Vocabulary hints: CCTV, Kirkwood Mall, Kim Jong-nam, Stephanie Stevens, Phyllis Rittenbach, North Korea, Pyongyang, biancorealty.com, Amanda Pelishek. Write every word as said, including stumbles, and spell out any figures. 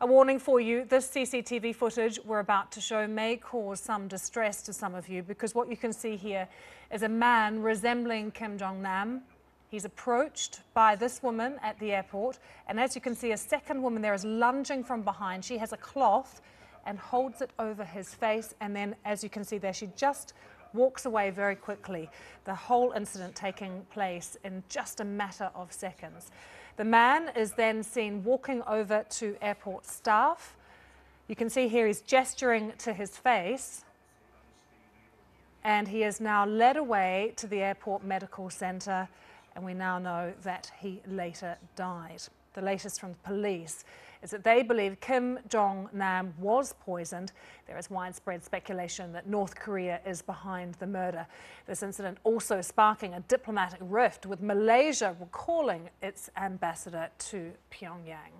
A warning for you, this C C T V footage we're about to show may cause some distress to some of you, because what you can see here is a man resembling Kim Jong-nam. He's approached by this woman at the airport, and as you can see, a second woman there is lunging from behind. She has a cloth and holds it over his face, and then, as you can see there, she just walks away very quickly. The whole incident taking place in just a matter of seconds. The man is then seen walking over to airport staff. You can see here he's gesturing to his face, and he is now led away to the airport medical centre, and we now know that he later died. The latest from the police is that they believe Kim Jong-nam was poisoned. There is widespread speculation that North Korea is behind the murder. This incident also sparking a diplomatic rift, with Malaysia recalling its ambassador to Pyongyang.